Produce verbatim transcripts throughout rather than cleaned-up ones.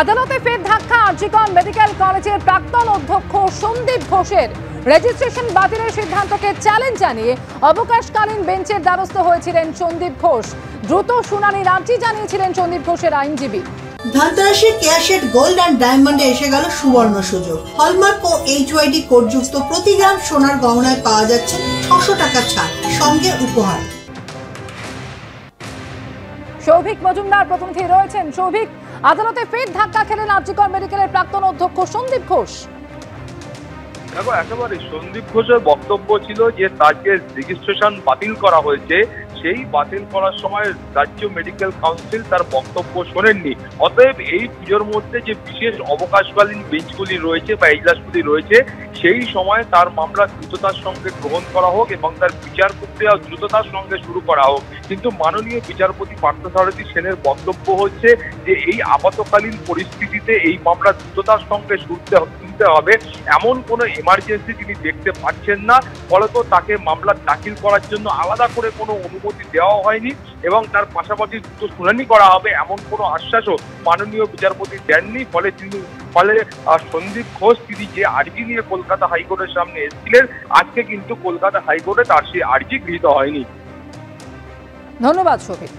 আদালতে ফের ধাক্কা আরজি কর মেডিকেল কলেজের প্রাক্তন অধ্যক্ষ সন্দীপ ঘোষের রেজিস্ট্রেশন বাতিলের সিদ্ধান্তকে চ্যালেঞ্জ জানিয়ে অবকাশকালীন বেঞ্চের দ্বারস্থ হয়েছিলেন সন্দীপ ঘোষ। দ্রুত শুনানির আর্জি জানিয়েছিলেন সন্দীপ ঘোষের আইনজীবী। धनतेरस कैशेट गोल्ड एंड डायमंड एसे गेल सुवर्ण सुयोग हलमार्क और एचवाईडी कोडयुक्त प्रति ग्राम सोनार गहनाय पावा जाच्छे छशो टाका छाड़ संगे उपहार। সৌভিক মজুমদার প্রতিনিধি রয়েছেন। সৌভিক, আদালতে ফের ধাক্কা খেলেন আরজিকর মেডিকেলের প্রাক্তন অধ্যক্ষ সন্দীপ ঘোষ। দেখো, একেবারে সন্দীপ ঘোষের বক্তব্য ছিল যে তার যে রেজিস্ট্রেশন বাতিল করা হয়েছে সেই বাতিল করার সময় রাজ্য মেডিকেল কাউন্সিল তার বক্তব্য শোনেননি, অতএব এই পুজোর মধ্যে যে বিশেষ অবকাশকালীন বেঞ্চগুলি রয়েছে বা এজলাসগুলি রয়েছে সেই সময় তার মামলা দ্রুততার সঙ্গে গ্রহণ করা হোক এবং তার বিচার প্রক্রিয়া দ্রুততার সঙ্গে শুরু করা হোক। কিন্তু মাননীয় বিচারপতি পার্থসারথী সেনের বক্তব্য হচ্ছে যে এই আপাতকালীন পরিস্থিতিতে এই মামলা দ্রুততার সঙ্গে শুনতে তুলতে হবে, এমন কোনো এমার্জেন্সি তিনি দেখতে পাচ্ছেন না। ফলত তাকে মামলা দাখিল করার জন্য আলাদা করে কোনো অনুমতি দেওয়া হয়নি এবং তার পাশাপাশি দ্রুত শুনানি করা হবে এমন কোনো আশ্বাসও মাননীয় বিচারপতি দেননি। ফলে তিনি ফলে সন্দীপ ঘোষ তিনি যে আর্জি নিয়ে কলকাতা হাইকোর্টের সামনে এসেছিলেন, আজকে কিন্তু কলকাতা হাইকোর্টে তার সেই আর্জি গৃহীত হয়নি। ধন্যবাদ সৌভিক।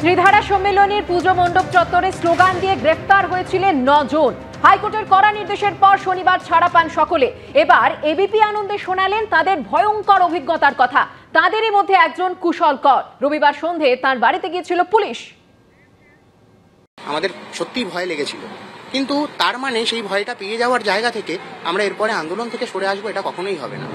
ত্রিধারা সম্মেলনের পুজো মণ্ডপ চত্বরে স্লোগান দিয়ে গ্রেফতার হয়েছিলেন নজন। হাইকোর্টের কড়া নির্দেশের পর শনিবার ছাড়া পান সকলে। এবার এবিপি আনন্দে শোনালেন তাদের ভয়ঙ্কর অভিজ্ঞতার কথা। তাদেরই মধ্যে একজন কুশল কর। রবিবার সন্ধে তার বাড়িতে গিয়েছিল পুলিশ। আমাদের সত্যি ভয় লেগেছিল, কিন্তু তার মানে সেই ভয়টা পেয়ে যাওয়ার জায়গা থেকে আমরা এরপরে আন্দোলন থেকে সরে আসবো এটা কখনোই হবে না।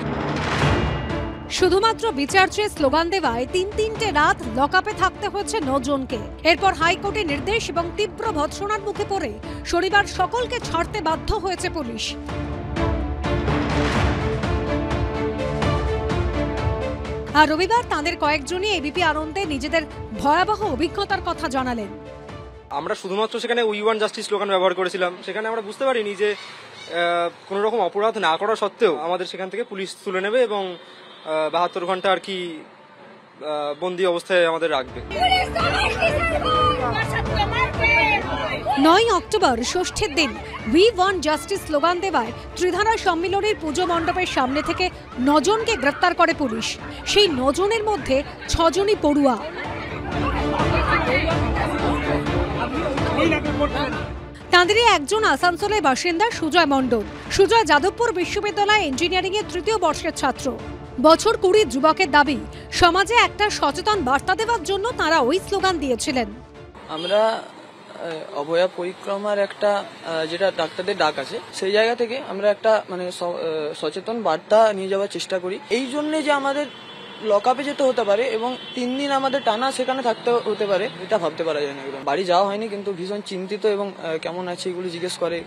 শুধুমাত্র বিচার চেয়ে স্লোগান দেওয়ায় তিন তিনটে রাত লকআপে থাকতে হয়েছে নজনকে। এরপর হাইকোর্টের নির্দেশ এবং তীব্র ভৎসনার মুখে পড়ে শনিবার সকলকে ছাড়তে বাধ্য হয়েছে পুলিশ। আর রবিবার তাঁদের কয়েকজনই এবিপি আনন্দে নিজেদের ভয়াবহ অভিজ্ঞতার কথা জানালেন। আমরা শুধুমাত্র সেখানে উই ওয়ান্ট জাস্টিস স্লোগান ব্যবহার করেছিলাম। সেখানে আমরা বুঝতে পারিনি যে কোনো রকম অপরাধ না করা সত্ত্বেও আমাদের সেখান থেকে পুলিশ তুলে নেবে এবং বাহাত্তর ঘন্টা আর কি বন্দী অবস্থায় আমাদের রাখবে। নয় অক্টোবর ষষ্ঠীর দিন উই ওয়ান্ট জাস্টিস স্লোগান দেওয়ায় ত্রিধারা সম্মেলনের পুজো মণ্ডপের সামনে থেকে নজনকে গ্রেপ্তার করে পুলিশ। সেই নজনের মধ্যে ছজনই পড়ুয়া। তাঁদেরই একজন আসানসোলের বাসিন্দা সুজয় মণ্ডল। সুজয় যাদবপুর বিশ্ববিদ্যালয় ইঞ্জিনিয়ারিং এর তৃতীয় বর্ষের ছাত্র। বছর কুড়ি যুবকের দাবি, সমাজে একটা সচেতন বার্তা দেওয়ার জন্য তারা ওই স্লোগান দিয়েছিলেন। আমরা অভয়া পরিক্রমার একটা যেটা ডাক্তারদের ডাক আছে সেই জায়গা থেকে আমরা একটা মানে সচেতন বার্তা নিয়ে যাওয়ার চেষ্টা করি। এই জন্য যে আমাদের লকআপে যেতে হতে পারে এবং তিন দিন আমাদের টানা সেখানে থাকতে হতে পারে এটা ভাবতে পারা যায় না। একদম বাড়ি যাওয়া হয়নি, কিন্তু ভীষণ চিন্তিত এবং কেমন আছে এগুলো জিজ্ঞেস করে।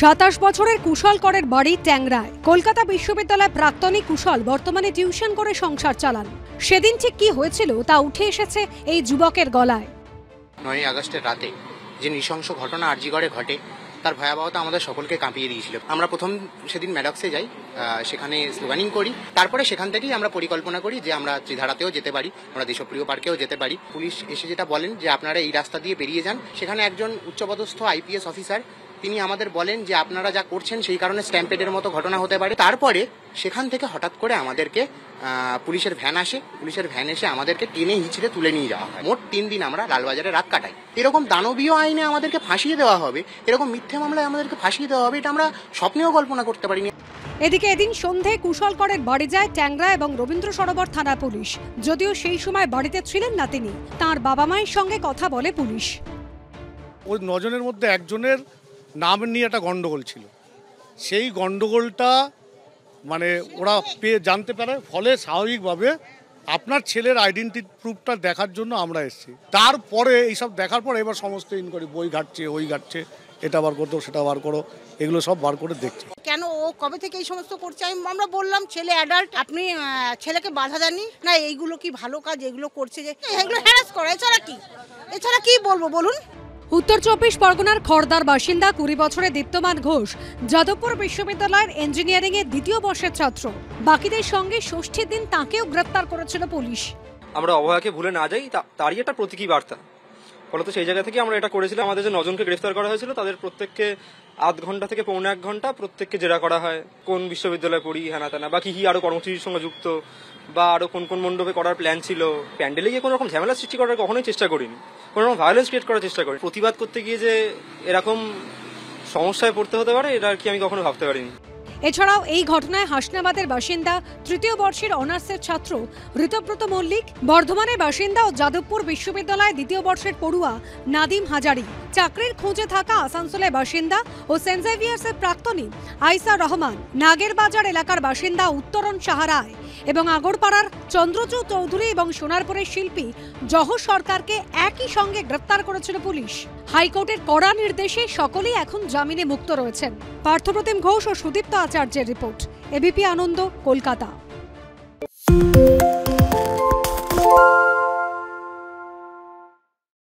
সাতাশ বছরের কুশল করের বাড়ি ট্যাংরায়। কলকাতা বিশ্ববিদ্যালয়ের প্রাক্তনী কুশল বর্তমানে টিউশন করে সংসার চালান। সেদিন ঠিক কি হয়েছিল তা উঠে এসেছে এই যুবকের গলায়। নয় আগস্টের রাতে যে নৃশংস ঘটনা আরজি করে ঘটে তার ভয়াবহতা আমাদের সকলকে কাঁপিয়ে দিয়েছিল। আমরা প্রথম সেদিন ম্যাডক্সে যাই, সেখানে স্লোগানিং করি। তারপরে সেখান থেকেই আমরা পরিকল্পনা করি যে আমরা ত্রিধারাতেও যেতে পারি, আমরা দেশপ্রিয় পার্কেও যেতে পারি। পুলিশ এসে যেটা বলেন যে আপনারা এই রাস্তা দিয়ে বেরিয়ে যান, সেখানে একজন উচ্চপদস্থ আইপিএস অফিসার তিনি আমাদের বলেন যে আপনারা যা করছেন সেই কারণে স্ট্যাম্পেডের মতো ঘটনা হতে পারে। তারপরে সেখান থেকে হঠাৎ করে আমাদেরকে পুলিশের ভ্যান আসে, পুলিশের ভ্যান এসে আমাদেরকে টেনে হিঁচড়ে তুলে নিয়ে যাওয়া হয়। মোট তিন দিন আমরা লালবাজারে রাত কাটাই। এরকম দানবীয় আইনে আমাদেরকে ফাঁসিয়ে দেওয়া হবে, এরকম মিথ্যে মামলায় আমাদেরকে ফাঁসিয়ে দেওয়া হবে, এটা আমরা স্বপ্নেও কল্পনা করতে পারিনি। এদিকে এদিন সন্ধে কুশল করের বাড়ি যায় ট্যাংরা এবং রবীন্দ্র সরোবর থানা পুলিশ। যদিও সেই সময় বাড়িতে ছিলেন না তিনি, তাঁর বাবা মায়ের সঙ্গে কথা বলে পুলিশ। ওই নজনের মধ্যে একজনের নাম নিয়ে একটা গন্ডগোল ছিল, সেই গন্ডগোলটা মানে ওরা পেয়ে জানতে পারে। ফলে স্বাভাবিকভাবে আপনার ছেলের আইডেন্টি প্রুফটা দেখার জন্য আমরা এসেছি। তারপরে এইসব দেখার পর এবার সমস্ত ইনকোয়ারি বই ঘাটছে, ওই ঘাটছে, এটা বার করতো, সেটা বার করো, এগুলো সব বার করে দেখছে। কেন ও কবে থেকে এই সমস্ত করছে? আমরা বললাম ছেলে অ্যাডাল্ট, আপনি ছেলেকে বাধা দেননি না, এইগুলো কি ভালো কাজ? এগুলো করছে যে এগুলো হ্যারাস করা, এছাড়া কি এছাড়া কি বলবো বলুন? উত্তর চব্বিশ পরগনার খড়দার বাসিন্দা কুড়ি বছরে দীপ্তমান ঘোষ যাদবপুর বিশ্ববিদ্যালয়ের ইঞ্জিনিয়ারিং এর দ্বিতীয় বর্ষের ছাত্র। বাকিদের সঙ্গে ষষ্ঠীর দিন তাঁকেও গ্রেপ্তার করেছিল পুলিশ। আমরা অভয়াকে ভুলে না যাই তারই একটা প্রতীকী বার্তা। ফলত সেই জায়গা থেকে আমরা এটা করেছিলাম। আমাদের যে নজনকে গ্রেফতার করা হয়েছিল তাদের প্রত্যেককে আধ ঘন্টা থেকে পৌনে এক ঘন্টা প্রত্যেককে জেরা করা হয়, কোন বিশ্ববিদ্যালয়ে পড়ি, হ্যানা তেনা, বা কি কি আরো কর্মসূচির সঙ্গে যুক্ত, বা আরো কোন কোন মণ্ডপে করার প্ল্যান ছিল। প্যান্ডেলে গিয়ে কোনো রকম ঝামেলা সৃষ্টি করার কখনোই চেষ্টা করিনি, কোনো রকম ভায়োলেন্স ক্রিয়েট করার চেষ্টা করিনি। প্রতিবাদ করতে গিয়ে যে এরকম সমস্যায় পড়তে হতে পারে এটা আর কি আমি কখনো ভাবতে পারিনি। এছাড়াও এই ঘটনায় হাসনাবাদের বাসিন্দা তৃতীয় বর্ষের অনার্সের ছাত্র ঋতব্রত মল্লিক, বর্ধমানের বাসিন্দা ও যাদবপুর বিশ্ববিদ্যালয়ে দ্বিতীয় বর্ষের পড়ুয়া নাদিম হাজারি, চাকরির খোঁজে থাকা আসানসোলের বাসিন্দা ও সেন্ট জেভিয়ার্সের প্রাক্তনী আইসা রহমান, নাগেরবাজার এলাকার বাসিন্দা উত্তরণ সাহারায় এবং আগরপাড়ার চন্দ্রচূড় চৌধুরী এবং সোনারপুরের শিল্পী জহর সরকারকে একই সঙ্গে গ্রেপ্তার করেছিল পুলিশ। হাইকোর্টের কড়া নির্দেশে সকলেই এখন জামিনে মুক্ত রয়েছেন। পার্থপ্রতিম ঘোষ ও সুদীপ্ত আচার্যের রিপোর্ট, এবিপি আনন্দ, কলকাতা।